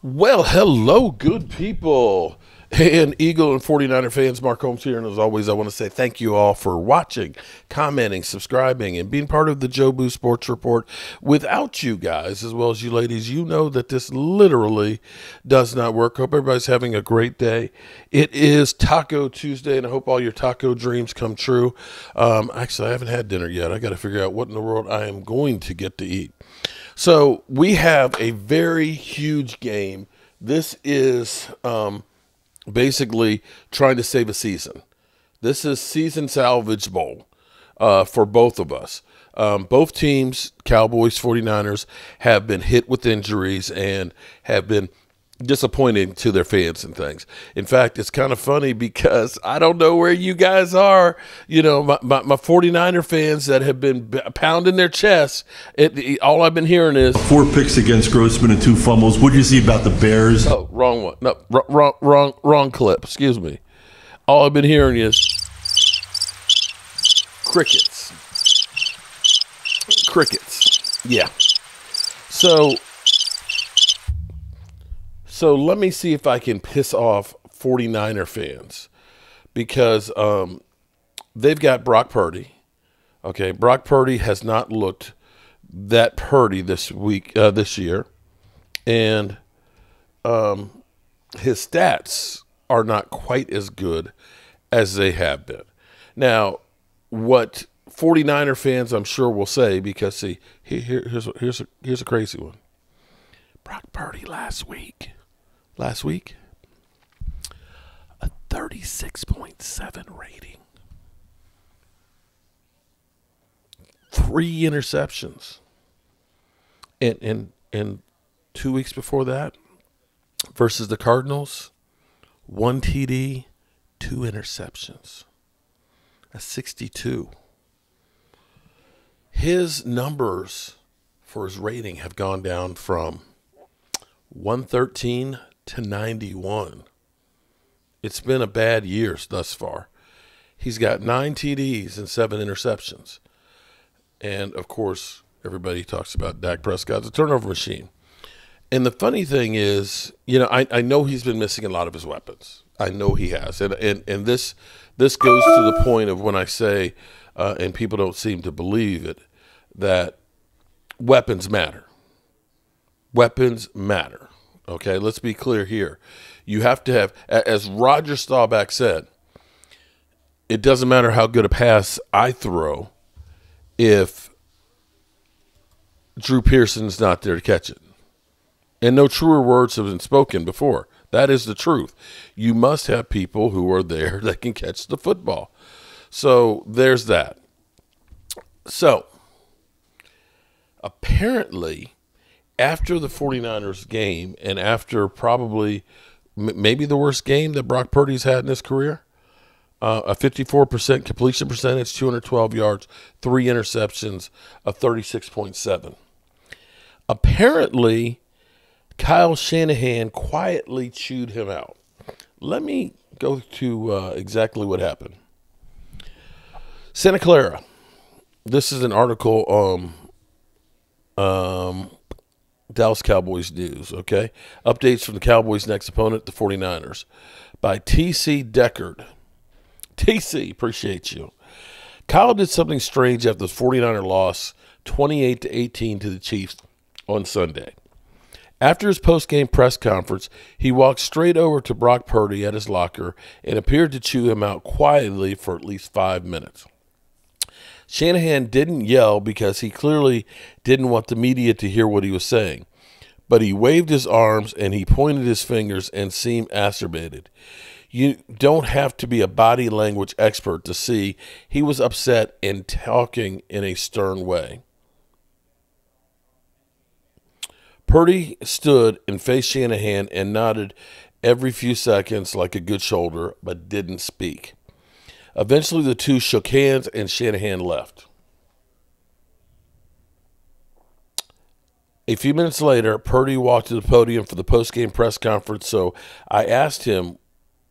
Well, hello, good people and Eagle and 49er fans. Mark Holmes here, and as always, I want to say thank you all for watching, commenting, subscribing, and being part of the Jobu Sports Report. Without you guys, as well as you ladies, you know that this literally does not work. Hope everybody's having a great day. It is Taco Tuesday, and I hope all your taco dreams come true. Actually, I haven't had dinner yet. I got to figure out what in the world I am going to get to eat. So we have a very huge game. This is basically trying to save a season. This is season salvage bowl for both of us. Both teams, Cowboys, 49ers, have been hit with injuries and have been disappointing to their fans and things. In fact, it's kind of funny because I don't know where you guys are. You know, my 49er fans that have been pounding their chests, all I've been hearing is 4 picks against Grossman and 2 fumbles. What do you see about the Bears? Oh, wrong one. No, wrong clip. Excuse me. All I've been hearing is crickets. Crickets. Yeah. So let me see if I can piss off 49er fans because they've got Brock Purdy. Okay, Brock Purdy has not looked that Purdy this year, and his stats are not quite as good as they have been. Now, what 49er fans I'm sure will say, because see, here's a crazy one. Brock Purdy last week, a 36.7 rating, 3 interceptions, and 2 weeks before that, versus the Cardinals, 1 TD, 2 interceptions, a 62. His numbers for his rating have gone down from 113 to 91. It's been a bad year thus far. He's got 9 TDs and 7 interceptions. And, of course, everybody talks about Dak Prescott's a turnover machine. And the funny thing is, you know, I know he's been missing a lot of his weapons. I know he has. And this goes to the point of when I say, and people don't seem to believe it, that weapons matter. Weapons matter. Okay, let's be clear here. You have to have, as Roger Staubach said, it doesn't matter how good a pass I throw if Drew Pearson's not there to catch it. And no truer words have been spoken before. That is the truth. You must have people who are there that can catch the football. So there's that. So apparently, after the 49ers game and after probably maybe the worst game that Brock Purdy's had in his career, a 54% completion percentage, 212 yards, 3 interceptions, a 36.7. Apparently, Kyle Shanahan quietly chewed him out. Let me go to exactly what happened. Santa Clara. This is an article Dallas Cowboys news, okay? Updates from the Cowboys' next opponent, the 49ers, by T.C. Deckard. T.C., appreciate you. Kyle did something strange after the 49er loss 28-18 to the Chiefs on Sunday. After his post-game press conference, he walked straight over to Brock Purdy at his locker and appeared to chew him out quietly for at least 5 minutes. Shanahan didn't yell because he clearly didn't want the media to hear what he was saying, but he waved his arms and he pointed his fingers and seemed acerbated. You don't have to be a body language expert to see he was upset and talking in a stern way. Purdy stood and faced Shanahan and nodded every few seconds like a good shoulder, but didn't speak. Eventually, the two shook hands, and Shanahan left. A few minutes later, Purdy walked to the podium for the post-game press conference, so I asked him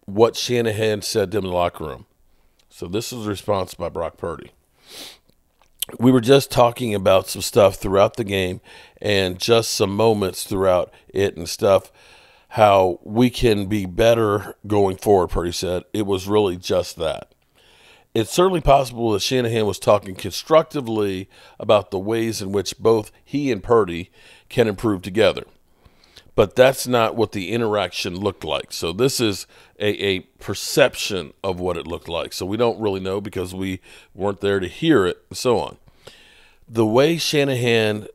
what Shanahan said to him in the locker room. So this was the response by Brock Purdy. we were just talking about some stuff throughout the game and just some moments throughout it and stuff, how we can be better going forward, Purdy said. It was really just that. It's certainly possible that Shanahan was talking constructively about the ways in which both he and Purdy can improve together. But that's not what the interaction looked like. So this is a perception of what it looked like. So we don't really know because we weren't there to hear it and so on. The way Shanahan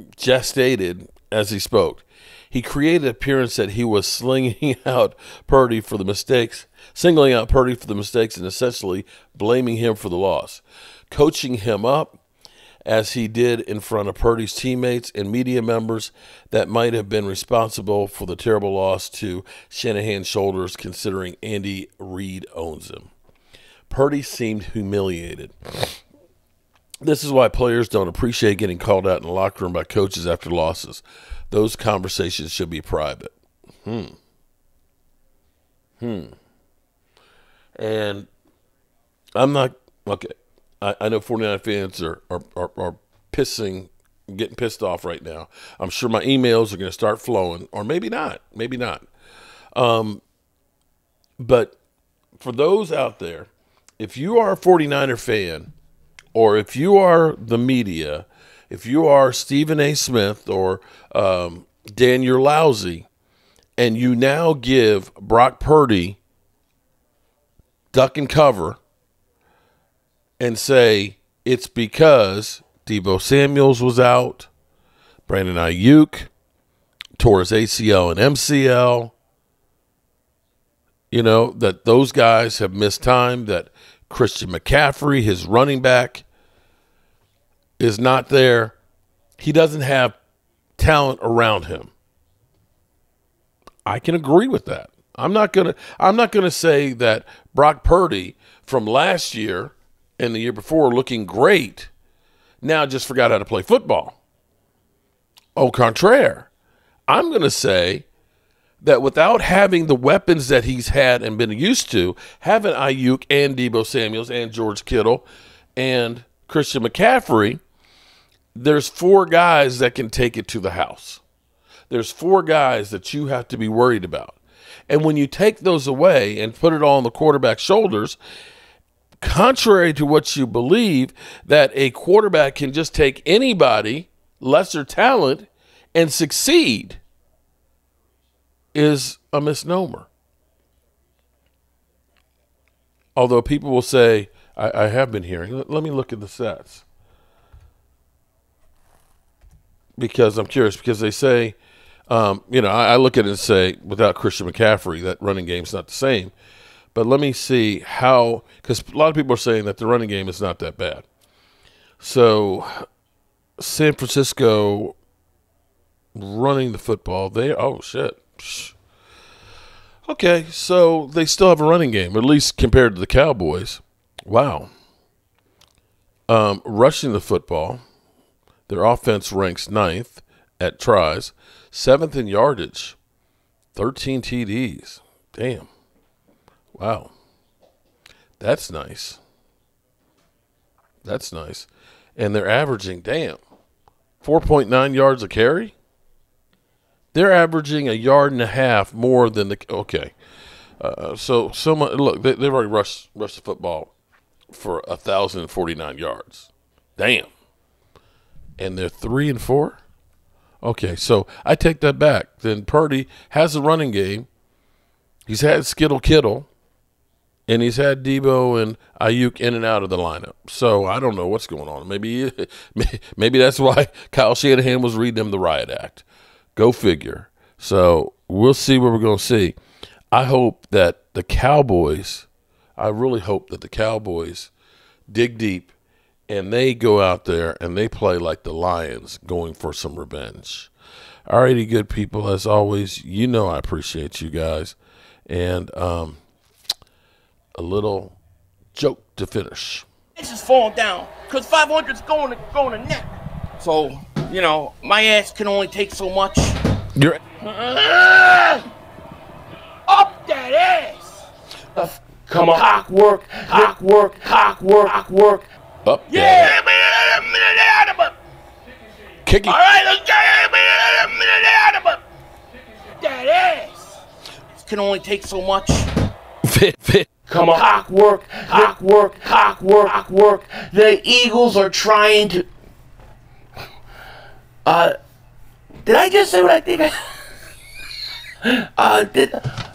gestated as he spoke, he created an appearance that he was singling out Purdy for the mistakes and essentially blaming him for the loss, coaching him up, as he did in front of Purdy's teammates and media members that might have been responsible for the terrible loss to Shanahan's shoulders, considering Andy Reed owns him. Purdy seemed humiliated. This is why players don't appreciate getting called out in the locker room by coaches after losses. Those conversations should be private. And I'm not – okay. I know 49 fans are getting pissed off right now. I'm sure my emails are going to start flowing, or maybe not, but for those out there, if you are a 49er fan, or if you are the media, if you are Stephen A. Smith or Dan Yerlousy, and you now give Brock Purdy duck and cover, and say it's because Deebo Samuels was out, Brandon Aiyuk tore his ACL and MCL, you know, that those guys have missed time, that Christian McCaffrey, his running back, is not there. He doesn't have talent around him. I can agree with that. I'm not gonna say that Brock Purdy from last year and the year before looking great, now just forgot how to play football. Au contraire, I'm going to say that without having the weapons that he's had and been used to, having Aiyuk and Deebo Samuels and George Kittle and Christian McCaffrey, there's four guys that can take it to the house. There's four guys that you have to be worried about. And when you take those away and put it all on the quarterback's shoulders, contrary to what you believe, that a quarterback can just take anybody, lesser talent, and succeed, is a misnomer. Although people will say, I have been hearing, let me look at the stats. Because I'm curious, because they say, you know, I look at it and say, without Christian McCaffrey, that running game's not the same. But let me see how, because a lot of people are saying that the running game is not that bad. So San Francisco running the football, oh, shit. Okay, so they still have a running game, at least compared to the Cowboys. Wow. Rushing the football, their offense ranks 9th at tries, 7th in yardage, 13 TDs. Damn. Wow, that's nice. That's nice. And they're averaging, damn, 4.9 yards a carry? They're averaging 1.5 yards more than the – okay. So much, look, they've already rushed the football for 1,049 yards. Damn. And they're 3-4? Okay, so I take that back. Then Purdy has a running game. He's had Kittle. And he's had Deebo and Aiyuk in and out of the lineup. So I don't know what's going on. Maybe that's why Kyle Shanahan was reading him the riot act. Go figure. So we'll see what we're going to see. I hope that the Cowboys, I really hope that the Cowboys dig deep and they go out there and they play like the Lions going for some revenge. Alrighty, good people. As always, you know I appreciate you guys. And, a little joke to finish. It's just falling down because 500's going to net. So, you know, my ass can only take so much. You're up that ass. Come on. Clockwork. Up. Yeah. Kick it. All right, let's get it. That ass. This can only take so much. Fit. Come on. Clockwork. The Eagles are trying to. Did I just say what I think?